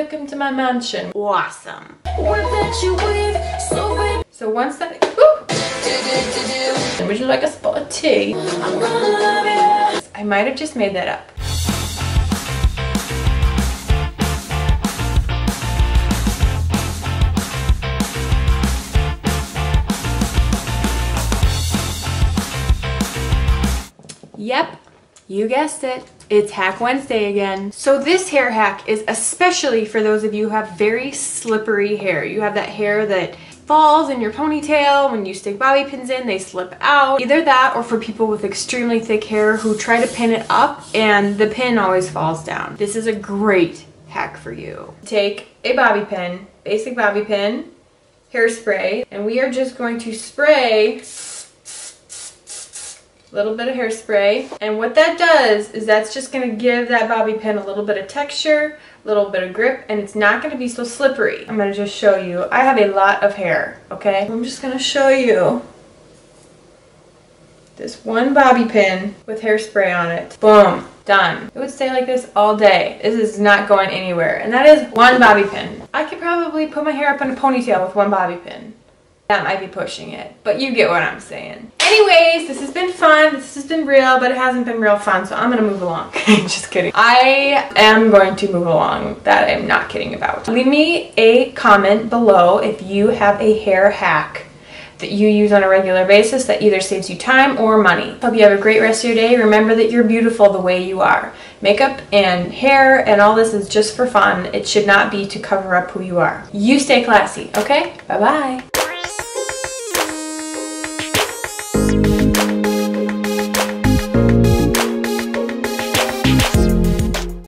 welcome to my mansion. Awesome. So once that, would you like a spot of tea? I might have just made that up. Yep, you guessed it. It's Hack Wednesday again. So this hair hack is especially for those of you who have very slippery hair. You have that hair that falls in your ponytail. When you stick bobby pins in, they slip out. Either that or for people with extremely thick hair who try to pin it up and the pin always falls down. This is a great hack for you. Take a bobby pin, basic bobby pin, hairspray, and we are just going to spray little bit of hairspray, and what that does is that's just going to give that bobby pin a little bit of texture, a little bit of grip, and it's not going to be so slippery. I'm going to just show you. I have a lot of hair, okay? I'm just going to show you this one bobby pin with hairspray on it. Boom. Done. It would stay like this all day. This is not going anywhere, and that is one bobby pin. I could probably put my hair up in a ponytail with one bobby pin. That might be pushing it, but you get what I'm saying. Anyways, this has been fun, this has been real, but it hasn't been real fun, so I'm gonna move along. Just kidding. I am going to move along. That I'm not kidding about. Leave me a comment below if you have a hair hack that you use on a regular basis that either saves you time or money. Hope you have a great rest of your day. Remember that you're beautiful the way you are. Makeup and hair and all this is just for fun. It should not be to cover up who you are. You stay classy, okay? Bye-bye.